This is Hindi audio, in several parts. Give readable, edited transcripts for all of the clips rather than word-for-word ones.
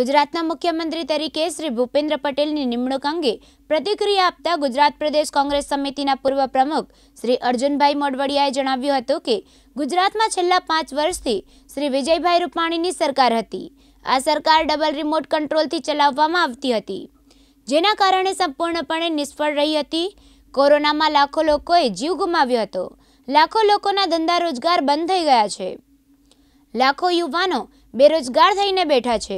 ગુજરાતના મુખ્યમંત્રી તરીકે શ્રી ભૂપેન્દ્ર પટેલની નિમણૂક અંગે પ્રતિક્રિયા આપતા ગુજરાત પ્રદેશ કોંગ્રેસ સમિતિના પૂર્વ પ્રમુખ શ્રી અર્જુનભાઈ મોઢવાડિયાએ જણાવ્યું હતું કે ગુજરાતમાં છેલ્લા 5 વર્ષથી શ્રી વિજયભાઈ રૂપાણીની સરકાર હતી। આ સરકાર ડબલ રિમોટ કંટ્રોલથી ચલાવવામાં આવતી હતી, જેના કારણે સંપૂર્ણપણે નિષ્ફળ રહી હતી। કોરોનામાં લાખો લોકોએ જીવ ગુમાવ્યો હતો, લાખો લોકોના ધંધા રોજગાર બંધ થઈ ગયા છે, લાખો યુવાનો बेरोजगार थईने बैठा छे,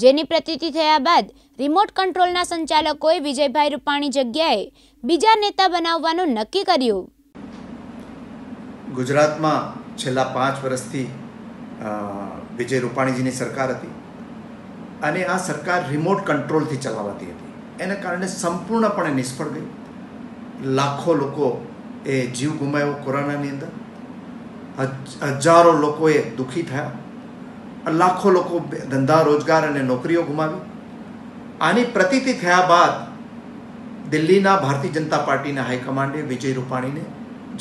जेनी प्रतीति थया बाद रिमोट कंट्रोलना संचालकोए विजयभाई रूपाणी जग्याए बीजा नेता बनाववानुं नक्की कर्युं। गुजरातमां छेल्ला 5 वर्षथी विजय रूपाणीजीनी सरकार हती अने आ सरकार रिमोट कंट्रोलथी चलावाती हती, एना कारणे संपूर्णपणे निष्फळ गई। लाखो लोको ए जीव गुमाव्यो कोरोनानी अंदर, हजारों लोको ए दुखी थया, लाखों लोग धंधा रोजगार और नौकरीओ गुमावी। आनी प्रतीति थया बाद दिल्ली भारतीय जनता पार्टी हाईकमांडे विजय रूपाणी ने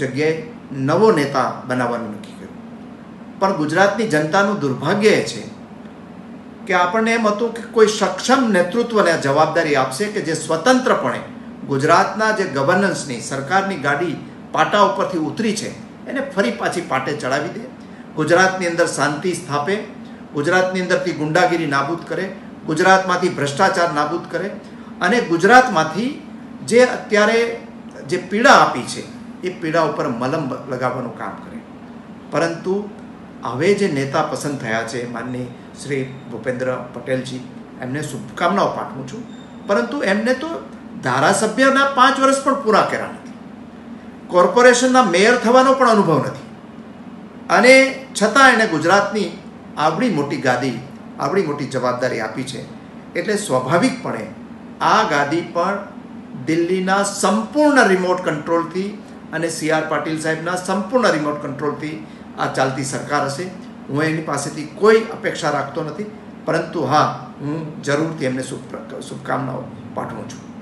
जगह नवो नेता बनावानुं नक्की कर्युं। पर गुजरात की जनता दुर्भाग्य ए छे कि आपणे एम हतुं कि कोई सक्षम नेतृत्व ने जवाबदारी आपशे कि जे स्वतंत्रपणे गुजरातना जे गवर्नन्सनी सरकारनी गाड़ी पाटा उपरथी उतरी छे एने फरी पाछी पाटे चढ़ावी दे, गुजरातनी अंदर शांति स्थापे, गुजरातनी अंदरथी गुंडागिरी नाबूद करे, गुजरातमांथी भ्रष्टाचार नाबूद करे अने गुजरातमांथी जे अत्यारे जे पीड़ा आपी छे ए पीड़ा उपर मलम लगाववानुं काम करे। परंतु हवे जे नेता पसंद थया छे माननीय श्री भूपेन्द्र पटेल जी एमने शुभकामनाओ पाठवुं छुं, परंतु एमने तो धारासभ्यना 5 वर्ष पण पूरा कर्या नथी, कोर्पोरेशनना मेयर थवानो पण अनुभव नथी अने छतां एने गुजरातनी आवड़ी मोटी गादी आवड़ी मोटी जवाबदारी आपी छे, एटले स्वाभाविकपणे आ गादी पर दिल्लीना संपूर्ण रिमोट कंट्रोलथी अने सी आर पाटिल साहेबना संपूर्ण रिमोट कंट्रोलथी आ चालती सरकार हशे। हूँ एनी पासेथी कोई अपेक्षा राखतो नथी, परंतु हाँ हूँ जरूरथी एमने शुभकामनाओ पाठवुं छुं।